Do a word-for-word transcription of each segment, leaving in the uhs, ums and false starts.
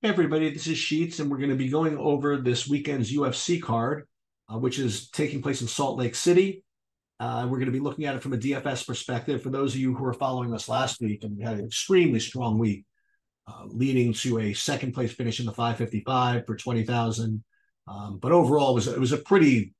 Hey everybody, this is Sheets, and we're going to be going over this weekend's U F C card, uh, which is taking place in Salt Lake City. Uh, we're going to be looking at it from a D F S perspective. For those of you who were following us last week, and we had an extremely strong week, uh, leading to a second place finish in the five fifty-five for twenty thousand dollars. Um, but overall, it was it was a pretty,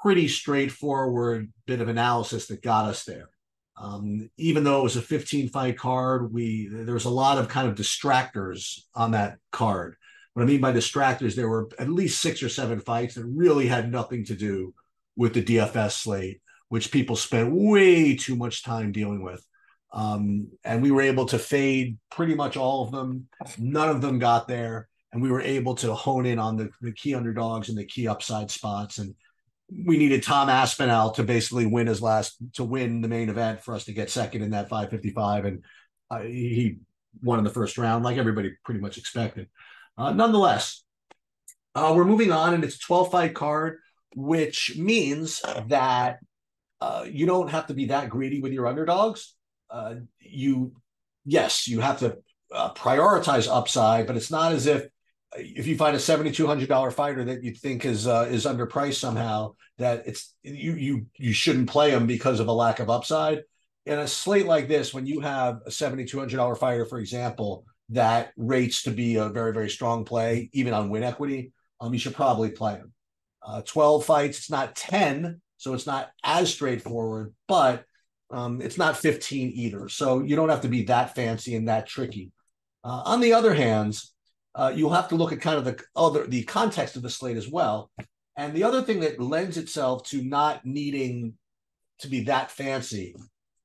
pretty straightforward bit of analysis that got us there. Um, even though it was a fifteen fight card, we there was a lot of kind of distractors on that card. What I mean by distractors, there were at least six or seven fights that really had nothing to do with the D F S slate, which people spent way too much time dealing with. Um, and we were able to fade pretty much all of them. None of them got there. And we were able to hone in on the, the key underdogs and the key upside spots. And we needed Tom Aspinall to basically win his last, to win the main event for us to get second in that five fifty-five. And uh, he won in the first round, like everybody pretty much expected. Uh, nonetheless, uh, we're moving on, and it's a twelve fight card, which means that uh, you don't have to be that greedy with your underdogs. Uh, you, yes, you have to uh, prioritize upside, but it's not as if if you find a seventy-two hundred dollar fighter that you think is uh, is underpriced somehow, that it's you you you shouldn't play him because of a lack of upside. In a slate like this, when you have a seventy-two hundred dollar fighter, for example, that rates to be a very, very strong play, even on win equity, um, you should probably play him. Uh, twelve fights, it's not ten, so it's not as straightforward, but um, it's not fifteen either. So you don't have to be that fancy and that tricky. Uh, on the other hand, Uh, you'll have to look at kind of the other the context of the slate as well. And the other thing that lends itself to not needing to be that fancy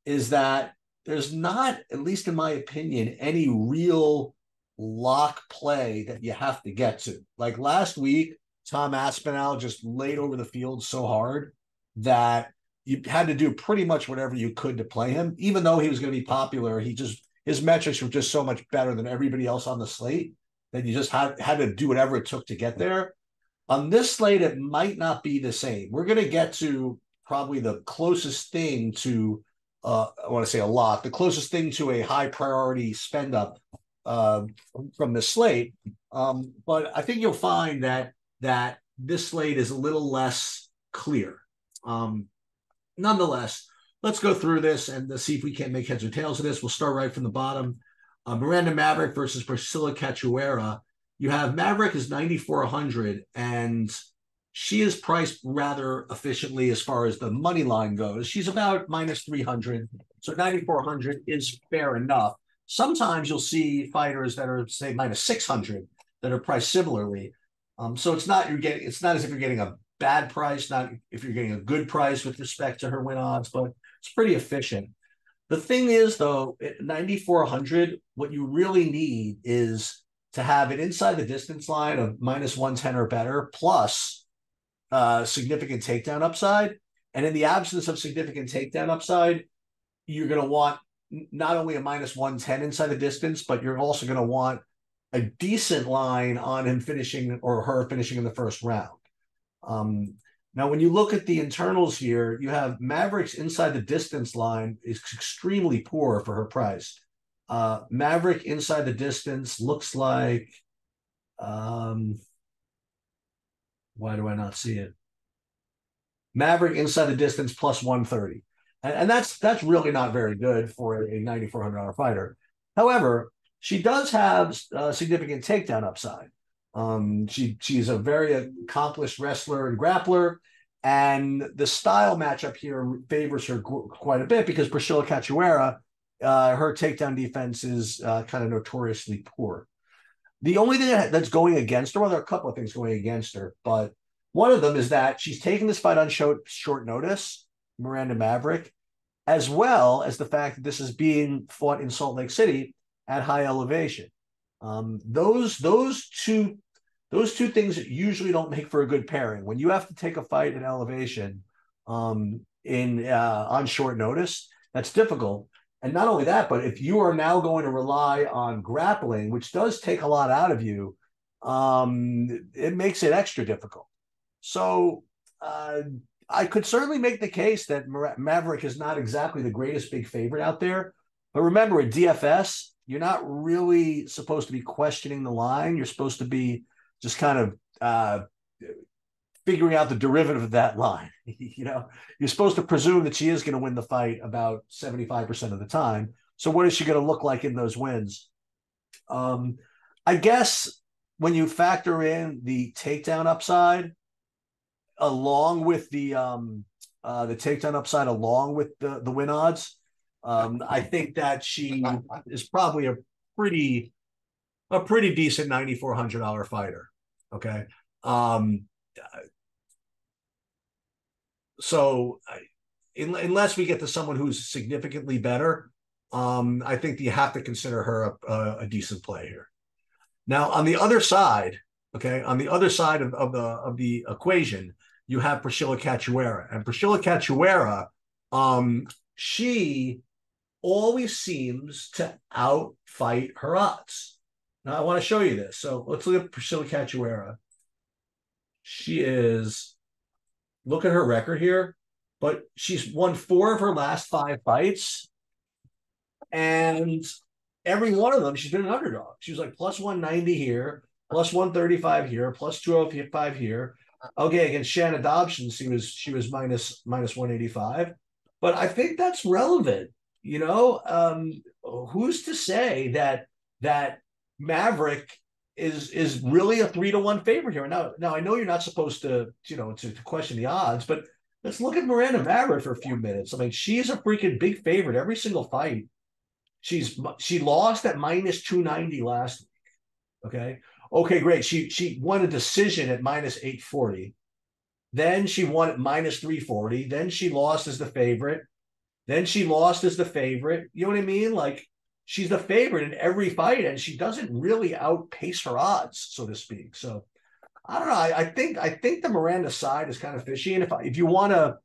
is that there's not, at least in my opinion, any real lock play that you have to get to. Like last week, Tom Aspinall just laid over the field so hard that you had to do pretty much whatever you could to play him. Even though he was going to be popular, he just his metrics were just so much better than everybody else on the slate that you just had, had to do whatever it took to get there. On this slate, it might not be the same. We're going to get to probably the closest thing to, uh, I want to say a lot, the closest thing to a high priority spend up uh, from this slate. Um, but I think you'll find that that this slate is a little less clear. Um, nonetheless, let's go through this and let's see if we can't make heads or tails of this. We'll start right from the bottom. Uh, Miranda Maverick versus Priscila Cachoeira. You have Maverick is ninety-four hundred, and she is priced rather efficiently as far as the money line goes. She's about minus three hundred, so ninety-four hundred is fair enough. Sometimes you'll see fighters that are, say, minus six hundred that are priced similarly. Um, so it's not you're getting it's not as if you're getting a bad price, not if you're getting a good price with respect to her win odds, but it's pretty efficient. The thing is, though, at ninety-four hundred, what you really need is to have it inside the distance line of minus one ten or better, plus uh, significant takedown upside. And in the absence of significant takedown upside, you're going to want not only a minus one ten inside the distance, but you're also going to want a decent line on him finishing or her finishing in the first round. Um, Now, when you look at the internals here, you have Maverick's inside the distance line is extremely poor for her price. Uh, Maverick inside the distance looks like, um, why do I not see it? Maverick inside the distance plus one thirty. And, and that's that's really not very good for a ninety-four hundred dollar fighter. However, she does have uh, significant takedown upside. Um, she she's a very accomplished wrestler and grappler, and the style matchup here favors her quite a bit because Priscila Cachoeira, uh, her takedown defense is uh, kind of notoriously poor. The only thing that's going against her, well, there are a couple of things going against her, but one of them is that she's taking this fight on short, short notice, Miranda Maverick, as well as the fact that this is being fought in Salt Lake City at high elevation. Um, those those two those two things usually don't make for a good pairing. When you have to take a fight in elevation um, in uh, on short notice, that's difficult. And not only that, but if you are now going to rely on grappling, which does take a lot out of you, um, it makes it extra difficult. So uh, I could certainly make the case that Maverick is not exactly the greatest big favorite out there. But remember, at D F S, you're not really supposed to be questioning the line. You're supposed to be just kind of uh, figuring out the derivative of that line. You know, you're supposed to presume that she is going to win the fight about seventy-five percent of the time. So what is she going to look like in those wins? Um, I guess when you factor in the takedown upside, along with the um, uh, the takedown upside, along with the, the win odds, um, I think that she is probably a pretty a pretty decent nine thousand four hundred dollars fighter. Okay, um, so in, unless we get to someone who's significantly better, um, I think you have to consider her a, a, a decent play here. Now, on the other side, okay, on the other side of, of the of the equation, you have Priscila Cachoeira. And Priscila Cachoeira, um, she always seems to outfight her odds. Now, I want to show you this. So let's look at Priscila Cachoeira. She is, look at her record here, but she's won four of her last five fights. And every one of them, she's been an underdog. She was like plus one ninety here, plus one thirty-five here, plus two oh five here. Okay, against Shanna Dobbs, she was she was minus minus one eighty-five, but I think that's relevant. You know, um, who's to say that that Maverick is is really a three to one favorite here? Now, now I know you're not supposed to you know to, to question the odds, but let's look at Miranda Maverick for a few minutes. I mean, she's a freaking big favorite every single fight. She's she lost at minus two ninety last week. Okay. Okay, great. She she won a decision at minus eight forty. Then she won at minus three forty. Then she lost as the favorite. Then she lost as the favorite. You know what I mean? Like, she's the favorite in every fight, and she doesn't really outpace her odds, so to speak. So I don't know. I, I think I think the Miranda side is kind of fishy. And if I, if you want to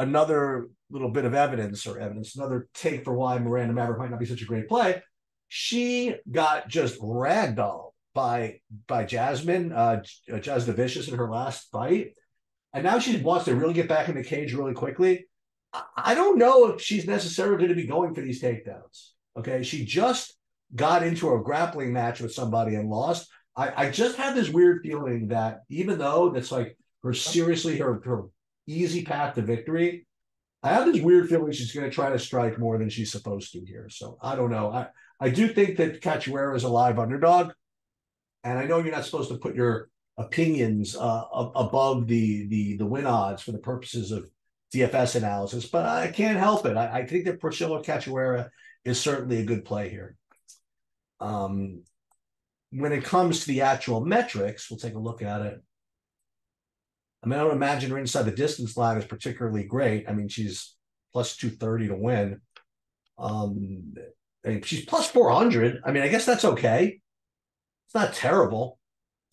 another little bit of evidence or evidence, another take for why Miranda Maverick might not be such a great play, she got just ragdolled by by Jasmine uh, Jaz the Vicious in her last fight. And now she wants to really get back in the cage really quickly. I, I don't know if she's necessarily going to be going for these takedowns. Okay, she just got into a grappling match with somebody and lost. I, I just have this weird feeling that even though that's like her seriously, her, her easy path to victory, I have this weird feeling she's going to try to strike more than she's supposed to here. So I don't know. I, I do think that Cachoeira is a live underdog, and I know you're not supposed to put your opinions uh, above the, the the win odds for the purposes of D F S analysis, but I can't help it. I, I think that Priscila Cachoeira is certainly a good play here. Um, when it comes to the actual metrics, we'll take a look at it. I mean, I don't imagine her inside the distance line is particularly great. I mean, she's plus two thirty to win. Um, I mean, she's plus four hundred. I mean, I guess that's okay. It's not terrible.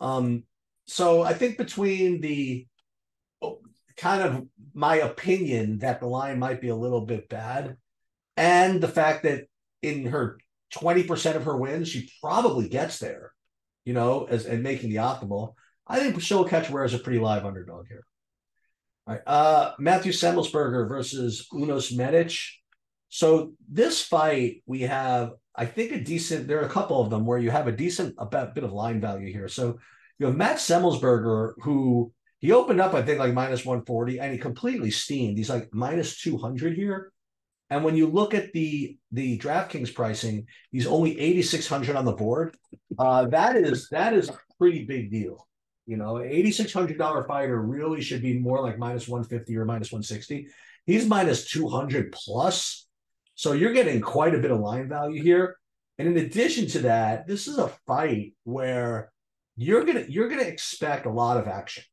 Um, so I think between the oh, kind of my opinion that the line might be a little bit bad and the fact that in her twenty percent of her wins, she probably gets there, you know, as and making the optimal. I think Priscila Cachoeira is a pretty live underdog here. All right. Uh, Matthew Semelsberger versus Uroš Medić. So this fight, we have, I think, a decent, there are a couple of them where you have a decent about, bit of line value here. So you have Matt Semelsberger, who he opened up, I think, like minus one forty, and he completely steamed. He's like minus two hundred here. And when you look at the the DraftKings pricing, he's only eighty-six hundred on the board. Uh, that is that is a pretty big deal. You know, an eighty-six hundred dollars fighter really should be more like minus one fifty or minus one sixty. He's minus two hundred plus. So you're getting quite a bit of line value here. And in addition to that, this is a fight where you're going to you're gonna expect a lot of action,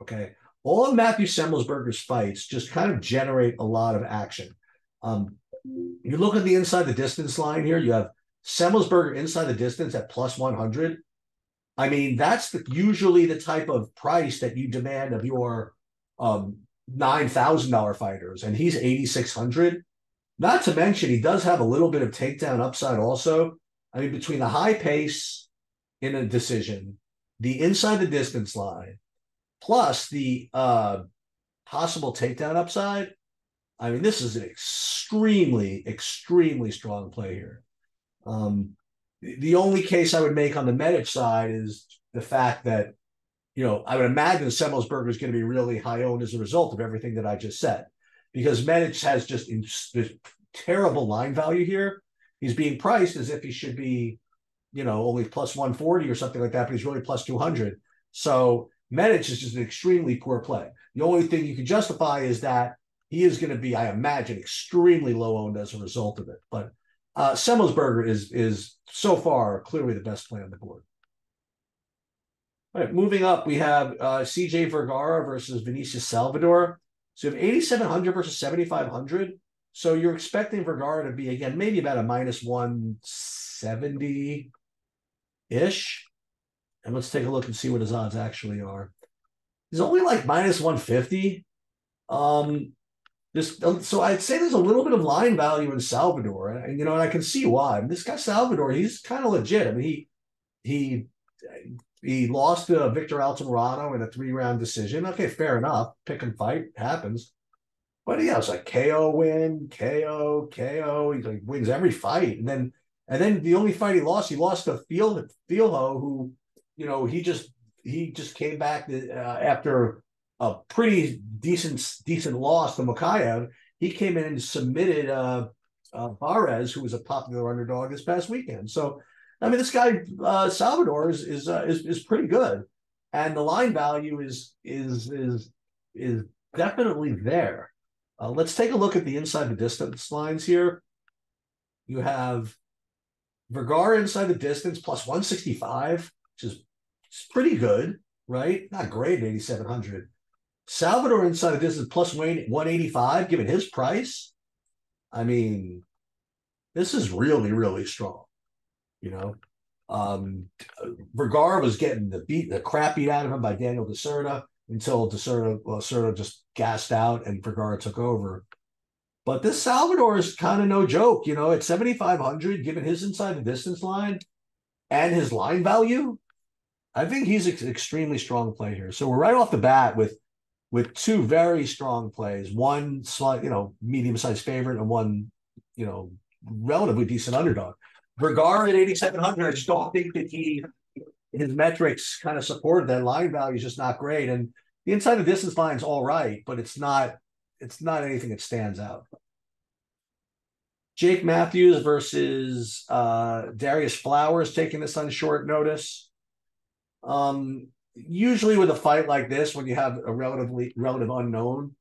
okay? All of Matthew Semelsberger's fights just kind of generate a lot of action. Um, you look at the inside the distance line here, you have Semelsberger inside the distance at plus one hundred. I mean, that's the, usually the type of price that you demand of your um, nine thousand dollars fighters, and he's eighty-six hundred. Not to mention, he does have a little bit of takedown upside also. I mean, between the high pace in a decision, the inside the distance line, plus the uh, possible takedown upside, I mean, this is an extremely, extremely strong play here. Um, The only case I would make on the Medic side is the fact that, you know, I would imagine Semelsberger is going to be really high owned as a result of everything that I just said, because Medic has just in, this terrible line value here. He's being priced as if he should be, you know, only plus one forty or something like that, but he's really plus two hundred. So Medic is just an extremely poor play. The only thing you can justify is that he is going to be, I imagine, extremely low owned as a result of it. But uh, Semelsberger is, is so far clearly the best play on the board. All right, moving up, we have uh, C J. Vergara versus Vinicius Salvador. So you have eighty-seven hundred versus seventy-five hundred. So you're expecting Vergara to be, again, maybe about a minus one seventy-ish. And let's take a look and see what his odds actually are. He's only like minus one fifty. Um, this, so I'd say there's a little bit of line value in Salvador. And, you know, and I can see why. And this guy Salvador, he's kind of legit. I mean, he... he He lost to Victor Altamirano in a three-round decision. Okay, fair enough. Pick and fight happens. But yeah, it's like K O win, K O, K O. He like wins every fight. And then and then the only fight he lost, he lost to Filho, who, you know, he just he just came back to, uh, after a pretty decent decent loss to Makayev. He came in and submitted uh, uh, Barres, who was a popular underdog this past weekend. So, I mean, this guy uh, Salvador is is, uh, is is pretty good, and the line value is is is is definitely there. Uh, let's take a look at the inside the distance lines here. You have Vergara inside the distance plus one sixty five, which is it's pretty good, right? Not great at eighty seven hundred. Salvador inside the distance plus one eighty five, given his price. I mean, this is really really strong. You know, um, Vergara was getting the beat, the crap beat out of him by Daniel DeSerta until DeSerta, well, DeSerta just gassed out and Vergara took over. But this Salvador is kind of no joke. You know, at seventy-five hundred, given his inside the distance line and his line value, I think he's an extremely strong play here. So we're right off the bat with with two very strong plays, one slight, you know, medium sized favorite and one, you know, relatively decent underdog. Vergara at eighty-seven hundred, I just don't think that he, his metrics kind of supported that. Line value is just not great. And the inside of distance line is all right, but it's not, it's not anything that stands out. Jake Matthews versus uh, Darius Flowers, taking this on short notice. Um, usually with a fight like this, when you have a relatively relative unknown,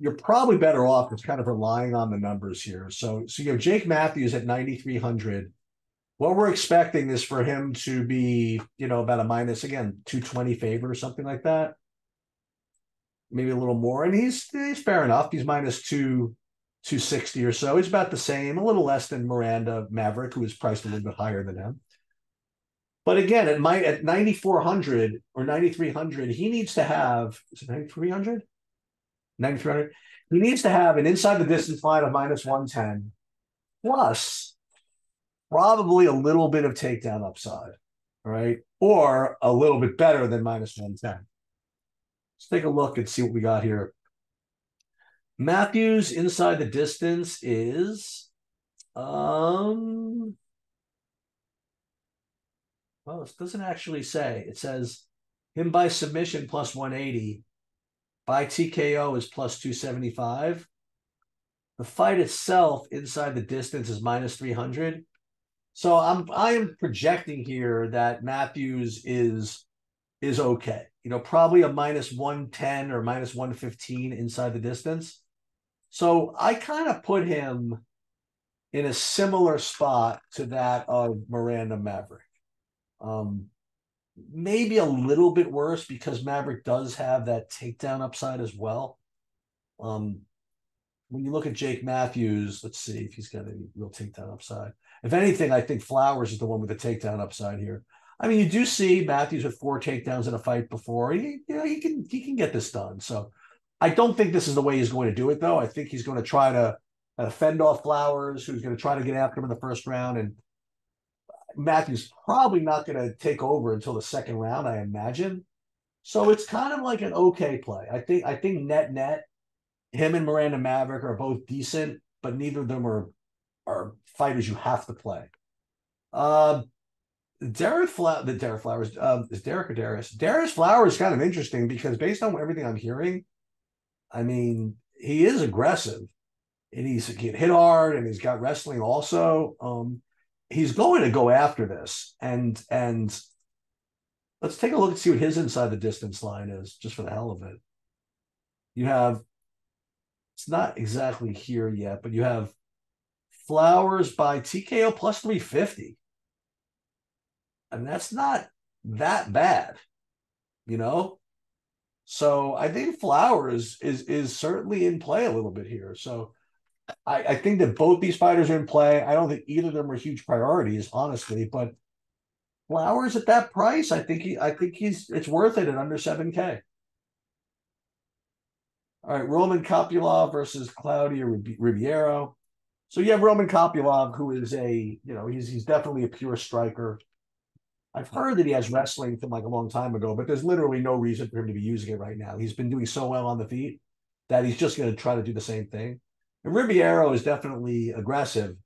you're probably better off just kind of relying on the numbers here. So, so you know, Jake Matthews at ninety-three hundred. What we're expecting is for him to be, you know, about a minus, again, two twenty favor or something like that. Maybe a little more. And he's, he's fair enough. He's minus two sixty or so. He's about the same, a little less than Miranda Maverick, who is priced a little bit higher than him. But again, it might, at ninety-four hundred or ninety-three hundred, he needs to have, is it ninety-three hundred? ninety-three hundred. He needs to have an inside the distance line of minus one ten, plus probably a little bit of takedown upside, all right? Or a little bit better than minus one ten. Let's take a look and see what we got here. Matthews inside the distance is, um, well, it doesn't actually say. It says him by submission plus one eighty. By T K O is plus two seventy-five. The fight itself inside the distance is minus three hundred. So I'm I am projecting here that Matthews is is okay. You know, probably a minus one ten or minus one fifteen inside the distance. So I kind of put him in a similar spot to that of Miranda Maverick. Um, Maybe a little bit worse because Maverick does have that takedown upside as well. Um, when you look at Jake Matthews, let's see if he's got any real takedown upside. If anything, I think Flowers is the one with the takedown upside here. I mean, you do see Matthews with four takedowns in a fight before. He, you know, he can he can get this done. So I don't think this is the way he's going to do it, though. I think he's going to try to uh, fend off Flowers, who's going to try to get after him in the first round, and Matthews probably not going to take over until the second round, I imagine. So it's kind of like an okay play. I think I think net net, him and Miranda Maverick are both decent, but neither of them are are fighters you have to play. Uh, Derek Fla- the Derek Flowers, uh, is Derek or Darius? Darius Flowers is kind of interesting because based on everything I'm hearing, I mean, he is aggressive and he's, he can hit hard and he's got wrestling also. Um, he's going to go after this. And, and let's take a look and see what his inside the distance line is, just for the hell of it. You have, it's not exactly here yet, but you have Flowers by T K O plus three fifty. And that's not that bad, you know? So I think Flowers is, is, is certainly in play a little bit here. So I, I think that both these fighters are in play. I don't think either of them are huge priorities, honestly, but Flowers at that price, I think he, I think he's, it's worth it at under seven K. All right, Roman Kopylov versus Claudia Ribeiro. So you have Roman Kopylov, who is a, you know, he's he's definitely a pure striker. I've heard that he has wrestling from like a long time ago, but there's literally no reason for him to be using it right now. He's been doing so well on the feet that he's just going to try to do the same thing. And Ribeiro is definitely aggressive.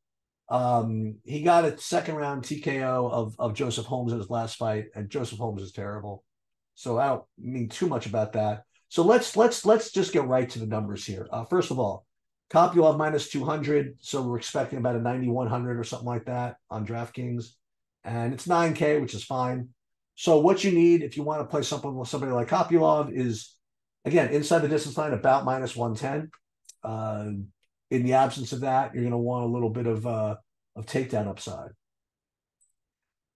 Um, he got a second round T K O of, of Joseph Holmes in his last fight, and Joseph Holmes is terrible. So I don't mean too much about that. So let's let's let's just get right to the numbers here. Uh, first of all, Kopylov minus two hundred. So we're expecting about a ninety-one hundred or something like that on DraftKings. And it's nine K, which is fine. So what you need if you want to play something with somebody like Kopylov is, again, inside the distance line, about minus one ten. Uh, in the absence of that, you're going to want a little bit of, uh, of takedown upside.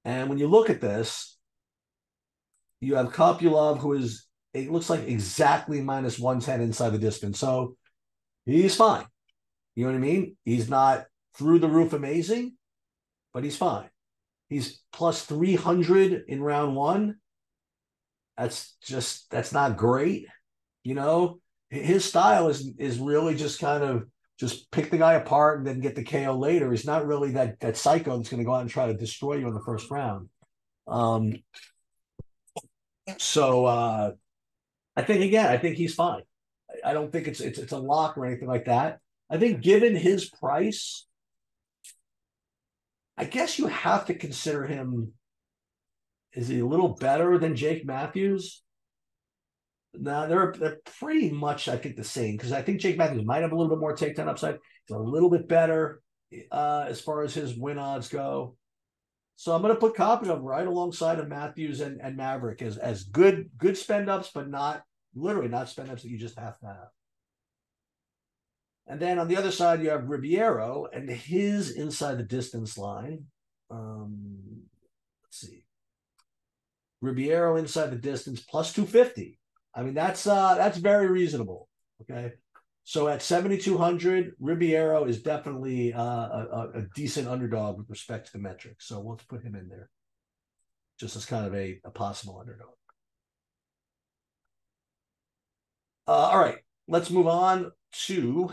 And when you look at this, you have Kopylov, who is, it looks like exactly minus one ten inside the distance. So he's fine. You know what I mean? He's not through the roof amazing, but he's fine. He's plus three hundred in round one. That's just, that's not great. You know, his style is is really just kind of just pick the guy apart and then get the K O later. He's not really that that psycho that's going to go out and try to destroy you in the first round. Um, so uh, I think, again, I think he's fine. I don't think it's it's it's a lock or anything like that. I think given his price, I guess you have to consider him, is he a little better than Jake Matthews? No, they're, they're pretty much, I think, the same, because I think Jake Matthews might have a little bit more takedown upside. He's a little bit better uh, as far as his win odds go. So I'm going to put Kopylov right alongside of Matthews and, and Maverick as, as good good spend-ups, but not, literally not spend-ups that you just have to have. And then on the other side, you have Ribeiro and his inside the distance line. Um, let's see. Ribeiro inside the distance plus two fifty. I mean, that's uh, that's very reasonable, okay? So at seventy-two hundred, Ribeiro is definitely uh, a, a decent underdog with respect to the metrics. So we'll put him in there just as kind of a, a possible underdog. Uh, all right, let's move on to...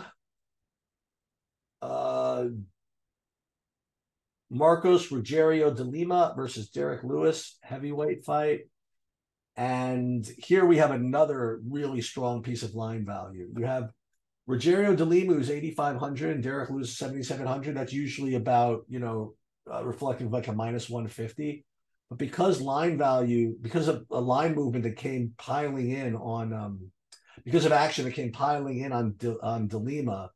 Uh, Marcos Ruggiero de Lima versus Derek Lewis, heavyweight fight. And here we have another really strong piece of line value. You have Ruggiero de Lima, who's eighty-five hundred, and Derek Lewis, seventy-seven hundred. That's usually about, you know, uh, reflecting like a minus one fifty. But because line value, because of a line movement that came piling in on, um, because of action that came piling in on De, on de Lima,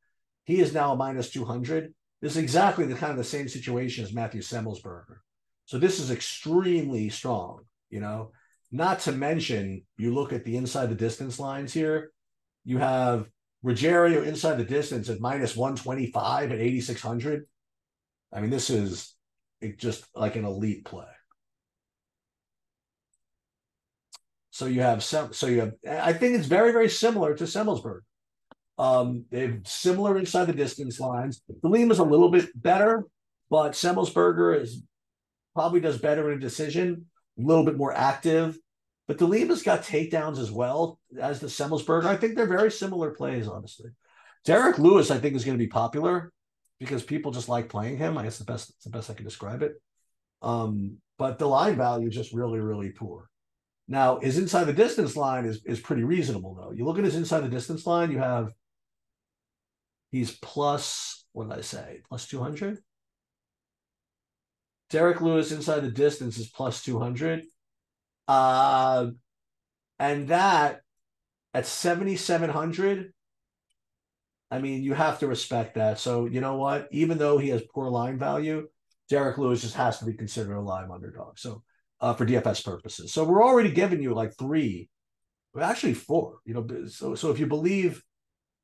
he is now a minus two hundred. This is exactly the kind of the same situation as Matthew Semelsberger. So this is extremely strong, you know, not to mention, you look at the inside the distance lines here. You have Ruggiero inside the distance at minus one twenty-five at eighty-six hundred. I mean, this is just like an elite play. So you have, so you have, I think it's very, very similar to Semelsberger. Um, they're similar inside the distance lines. De Lima's a little bit better, but Semelsberger is probably does better in a decision, a little bit more active. But De Lima's got takedowns as well as the Semelsberger. I think they're very similar plays, honestly. Derek Lewis, I think, is going to be popular because people just like playing him. I guess the best, it's the best I can describe it. Um, but the line value is just really, really poor. Now, his inside the distance line is, is pretty reasonable, though. You look at his inside the distance line, you have he's plus, what did I say? Plus two hundred? Derek Lewis inside the distance is plus two hundred. Uh, and that at seventy-seven hundred, I mean, you have to respect that. So, you know what? Even though he has poor line value, Derek Lewis just has to be considered a live underdog. So, uh, for D F S purposes. So, we're already giving you like three, actually four. You know, so so if you believe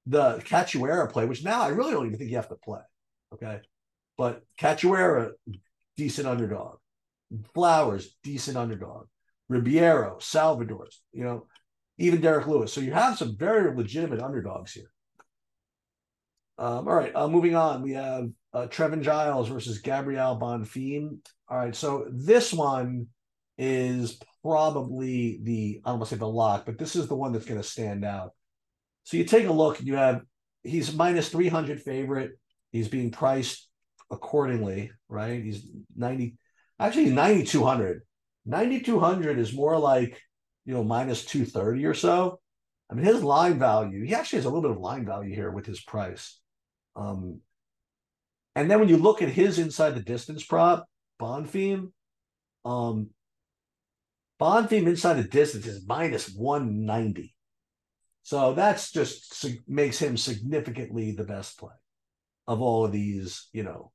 the Cachoeira play, which now I really don't even think you have to play, okay? But Cachoeira, decent underdog. Flowers, decent underdog. Ribeiro, Salvador, you know, even Derek Lewis. So, you have some very legitimate underdogs here. Um, all right, uh, moving on. We have uh, Trevin Giles versus Gabrielle Bonfim. All right, so this one is probably the, I don't want to say the lock, but this is the one that's going to stand out. So you take a look, and you have, he's minus three hundred favorite. He's being priced accordingly, right? He's ninety, actually he's ninety-two hundred. ninety-two hundred is more like, you know, minus two thirty or so. I mean, his line value, he actually has a little bit of line value here with his price. Um, and then when you look at his inside the distance prop, Bonfim, um, Bonfim inside the distance is minus one ninety. So that's just sig- makes him significantly the best play of all of these, you know,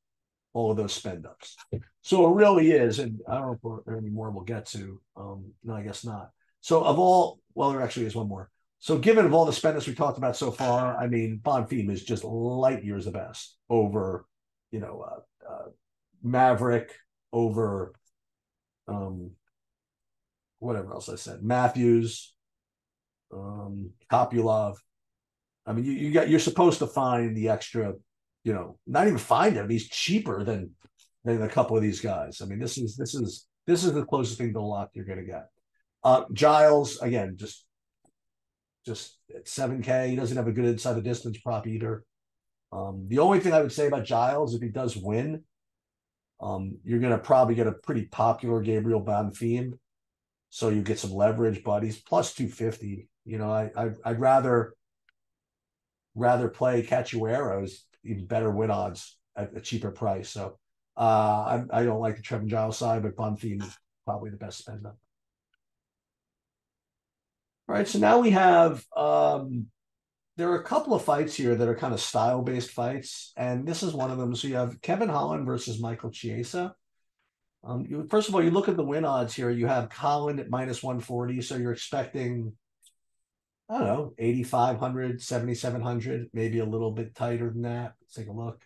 all of those spend ups. So it really is, and I don't know if there are any more we'll get to. Um, no, I guess not. So of all, well, there actually is one more. So given of all the spenders we talked about so far, I mean, Bonfim is just light years the best over, you know, uh, uh, Maverick, over um, whatever else I said, Matthews, um, Kopylov. I mean, you, you got, you're supposed to find the extra, you know, not even find him. He's cheaper than than a couple of these guys. I mean, this is this is this is the closest thing to a lock you're going to get. Uh, Giles again, just. Just at seven K, he doesn't have a good inside the distance prop either. Um, the only thing I would say about Giles, if he does win, um, you're going to probably get a pretty popular Gabriel Bonfim, so you get some leverage. But he's plus two fifty. You know, I, I I'd rather rather play Cachoeira's even better win odds at a cheaper price. So uh, I I don't like the Trevin Giles side, but Bonfim is probably the best spend up. All right, so now we have, um, there are a couple of fights here that are kind of style-based fights, and this is one of them. So you have Kevin Holland versus Michael Chiesa. Um, you, first of all, you look at the win odds here. You have Holland at minus one forty, so you're expecting, I don't know, eighty-five hundred, seventy-seven hundred, maybe a little bit tighter than that. Let's take a look.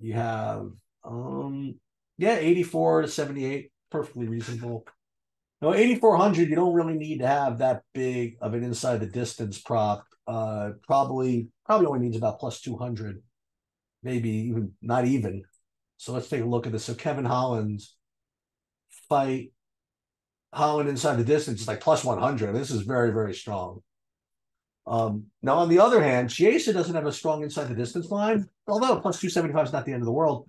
You have, um, yeah, eighty-four to seventy-eight, perfectly reasonable. No, eighty-four hundred, you don't really need to have that big of an inside the distance prop. Uh, probably probably only needs about plus two hundred, maybe even not even. So let's take a look at this. So Kevin Holland's fight, Holland inside the distance is like plus one hundred. This is very, very strong. Um, now, on the other hand, Chiesa doesn't have a strong inside the distance line, although plus two seventy-five is not the end of the world.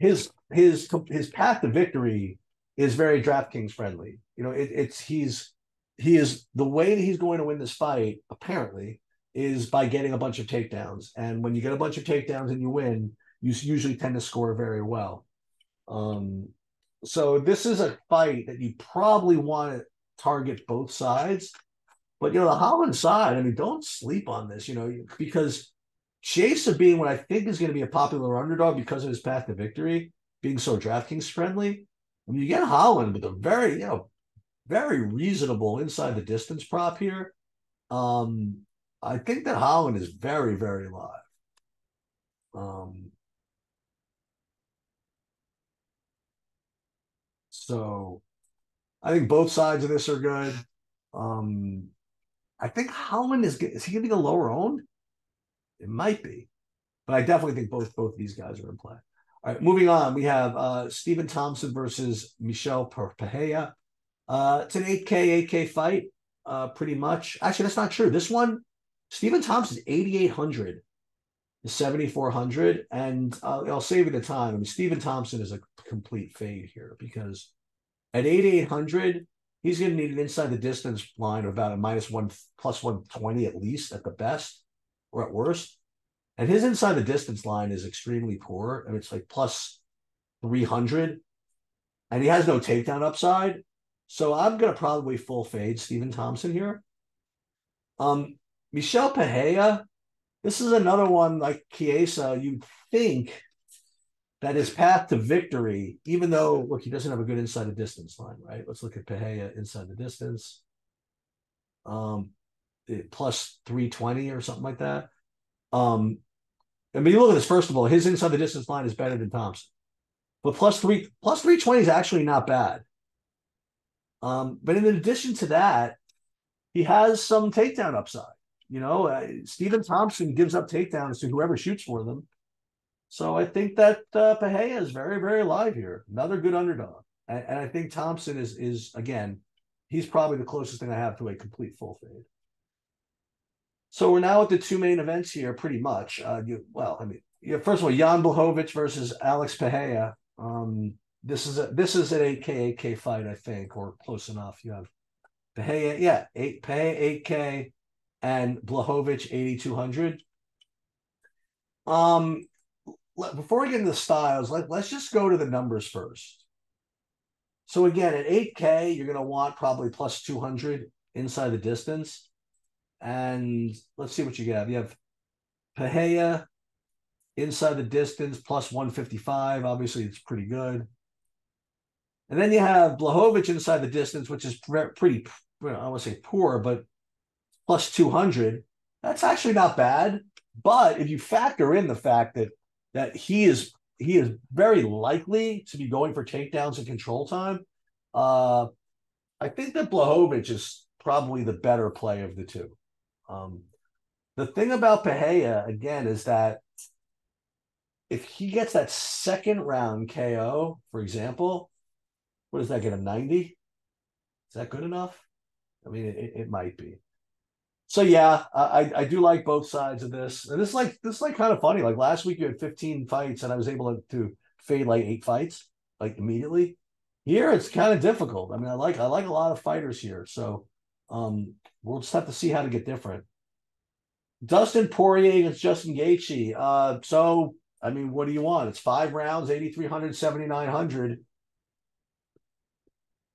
His, his, his path to victory is very DraftKings friendly. You know, it, it's he's he is the way that he's going to win this fight, apparently, is by getting a bunch of takedowns. And when you get a bunch of takedowns and you win, you usually tend to score very well. Um, so this is a fight that you probably want to target both sides. But, you know, the Holland side, I mean, don't sleep on this, you know, because Chiesa being what I think is going to be a popular underdog because of his path to victory, being so DraftKings friendly, I mean, you get Holland with a very, you know, very reasonable inside the distance prop here. Um, I think that Holland is very, very live. Um, so I think both sides of this are good. Um, I think Holland is, is he going to be the lower owned? It might be, but I definitely think both, both of these guys are in play. All right, moving on. We have uh, Stephen Thompson versus Michael Pahaya. Uh, it's an eight K, eight K fight, uh, pretty much. Actually, that's not true. This one, Stephen Thompson's eighty-eight hundred to seventy-four hundred, and uh, I'll save you the time. I mean, Stephen Thompson is a complete fade here because at eighty-eight hundred, he's going to need an inside the distance line of about a minus one, plus one twenty at least, at the best or at worst. And his inside the distance line is extremely poor. I mean, it's like plus three hundred, and he has no takedown upside. So I'm going to probably full fade Stephen Thompson here. Um, Michael Pahaya, this is another one like Chiesa. You'd think that his path to victory, even though, look, he doesn't have a good inside the distance line, right? Let's look at Pahaya inside the distance. Um, plus three twenty or something like that. Um, I mean, you look at this, first of all, his inside the distance line is better than Thompson. But plus three, plus three twenty is actually not bad. Um, but in addition to that, he has some takedown upside. You know, uh, Stephen Thompson gives up takedowns to whoever shoots for them. So I think that uh, Pahaya is very, very live here. Another good underdog. And, and I think Thompson is, is, again, he's probably the closest thing I have to a complete full fade. So we're now at the two main events here, pretty much. Uh, you, well, I mean, yeah, first of all, Jan Błachowicz versus Alex Pahaya. Um, this is a this is an eight K eight K fight, I think, or close enough. You have Pahaya, yeah, eight Pahaya eight K, and Błachowicz eighty-two hundred. Um, let, before we get into the styles, let, let's just go to the numbers first. So again, at eight K, you're going to want probably plus two hundred inside the distance. And let's see what you have. You have Pahaya inside the distance, plus one fifty-five. Obviously, it's pretty good. And then you have Błachowicz inside the distance, which is pretty, I don't want to say poor, but plus two hundred. That's actually not bad. But if you factor in the fact that that he is he is very likely to be going for takedowns and control time, uh, I think that Błachowicz is probably the better play of the two. Um, the thing about Pahaya, again, is that if he gets that second round K O, for example, what does that get him, ninety? Is that good enough? I mean, it, it might be. So yeah, I, I do like both sides of this. And this is like, this is like kind of funny. Like last week you had fifteen fights and I was able to, to fade like eight fights, like immediately. Here it's kind of difficult. I mean, I like, I like a lot of fighters here. So um, we'll just have to see how to get different. Dustin Poirier against Justin Gaethje. Uh, so, I mean, what do you want? It's five rounds, eighty-three hundred, seventy-nine hundred.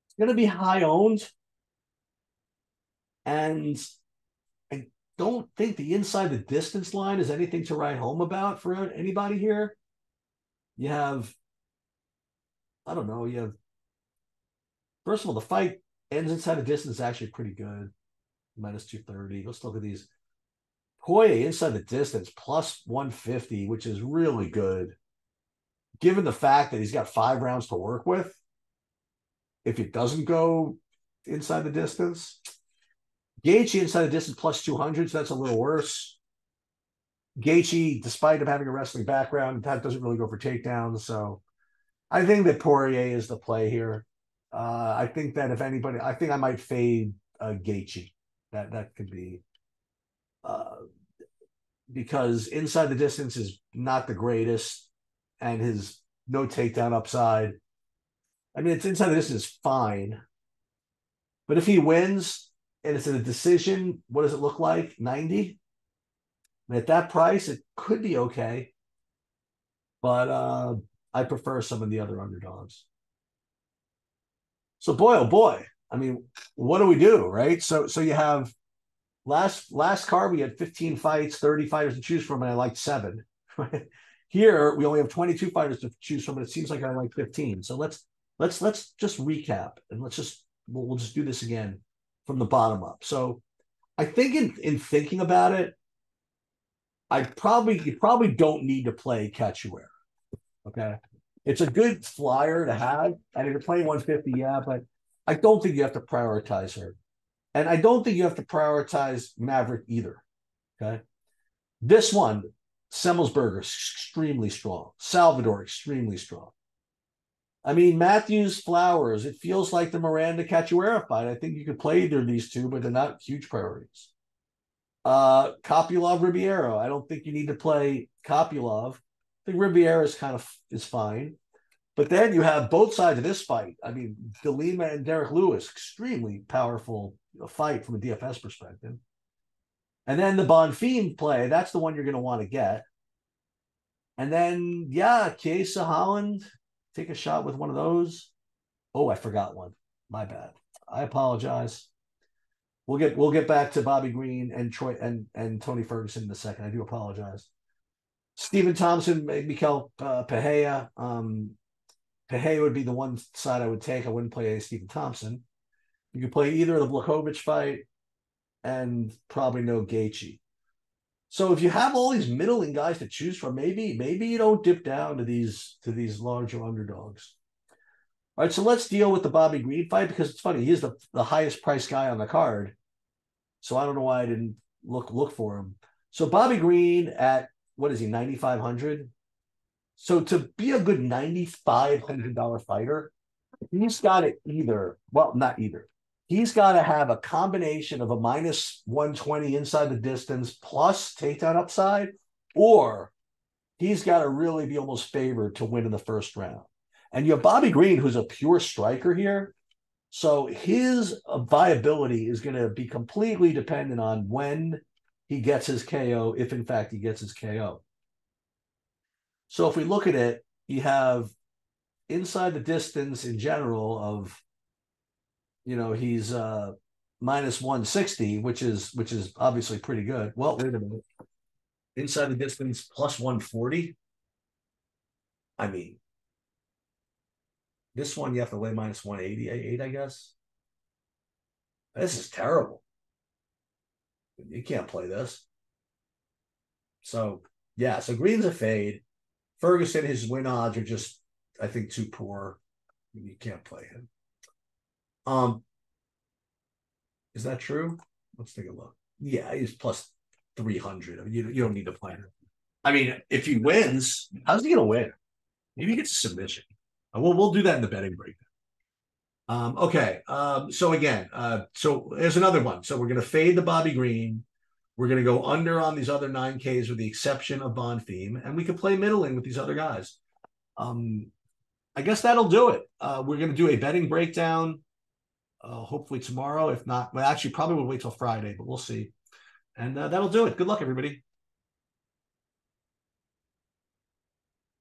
It's going to be high owned. And I don't think the inside the distance line is anything to write home about for anybody here. You have, I don't know, you have, first of all, the fight ends inside the distance is actually pretty good. Minus two thirty. Let's look at these. Poirier inside the distance, plus one fifty, which is really good. Given the fact that he's got five rounds to work with, if it doesn't go inside the distance, Gaethje inside the distance, plus two hundred, so that's a little worse. Gaethje, despite him having a wrestling background, that doesn't really go for takedowns, so I think that Poirier is the play here. Uh, I think that if anybody, I think I might fade uh, Gaethje. That, that could be... Uh, because inside the distance is not the greatest and his no takedown upside. I mean, it's inside the distance is fine. But if he wins and it's a decision, what does it look like? ninety? And at that price, it could be okay. But uh, I prefer some of the other underdogs. So boy, oh boy. I mean, what do we do, right? So, so you have Last last card, we had fifteen fights, thirty fighters to choose from, and I liked seven. Here, we only have twenty-two fighters to choose from, and it seems like I like fifteen. So let's let's let's just recap, and let's just we'll, we'll just do this again from the bottom up. So I think in in thinking about it, I probably you probably don't need to play Cachoeira. Okay, it's a good flyer to have. I mean, you're playing one fifty, yeah, but I don't think you have to prioritize her. And I don't think you have to prioritize Maverick either, okay? This one, Semelsberger, extremely strong. Salvador, extremely strong. I mean, Matthews, Flowers, it feels like the Miranda Cachoeira fight. I think you could play either of these two, but they're not huge priorities. Uh, Kopylov, Ribeiro. I don't think you need to play Kopylov. I think Ribeiro is kind of is fine. But then you have both sides of this fight. I mean, De Lima and Derek Lewis, extremely powerful fight from a D F S perspective. And then the Bonfim play, that's the one you're going to want to get. And then, yeah, Chiesa, Holland, take a shot with one of those. Oh, I forgot one. My bad. I apologize. We'll get we'll get back to Bobby Green and Troy and, and Tony Ferguson in a second. I do apologize. Stephen Thompson, Michael uh, Pahaya. Um, Pahaya would be the one side I would take. I wouldn't play Stephen Thompson. You could play either of the Błachowicz fight and probably no Gaethje. So if you have all these middling guys to choose from, maybe maybe you don't dip down to these to these larger underdogs. All right, so let's deal with the Bobby Green fight because it's funny. He is the, the highest priced guy on the card. So I don't know why I didn't look look for him. So Bobby Green at, what is he, ninety-five hundred? So to be a good ninety-five hundred dollars fighter, he's got to either, well, not either. He's got to have a combination of a minus one twenty inside the distance plus takedown upside, or he's got to really be almost favored to win in the first round. And you have Bobby Green, who's a pure striker here. So his viability is going to be completely dependent on when he gets his K O, if in fact he gets his K O. So if we look at it, you have inside the distance in general of, you know, he's uh, minus one sixty, which is which is obviously pretty good. Well, wait a minute. Inside the distance plus one forty. I mean, this one you have to lay minus one eighty-eight, I guess. This is terrible. You can't play this. So, yeah, so Green's a fade. Ferguson, his win odds are just, I think, too poor. I mean, you can't play him. Um, is that true? Let's take a look. Yeah, he's plus three hundred. I mean, you, you don't need to play him. I mean, if he wins, how's he going to win? Maybe he gets a submission. We'll, we'll do that in the betting break. Um, okay, um, so again, uh, so there's another one. So we're going to fade the Bobby Green. We're going to go under on these other nine Ks with the exception of Bonfim, and we could play middling with these other guys. Um, I guess that'll do it. Uh, we're going to do a betting breakdown. Uh, hopefully tomorrow. If not, well, actually, probably we'll wait till Friday, but we'll see. And uh, that'll do it. Good luck, everybody.